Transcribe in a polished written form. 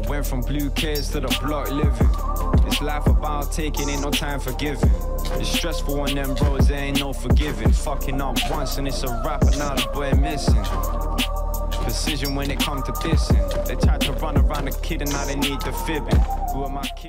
I went from blue kids to the block living. It's life about taking, ain't no time for giving. It's stressful on them bros, there ain't no forgiving. Fucking up once and it's a wrap, and now the boy missing. Precision when it comes to dissing. They tried to run around the kid and now they need the fibbing. Who am I kidding?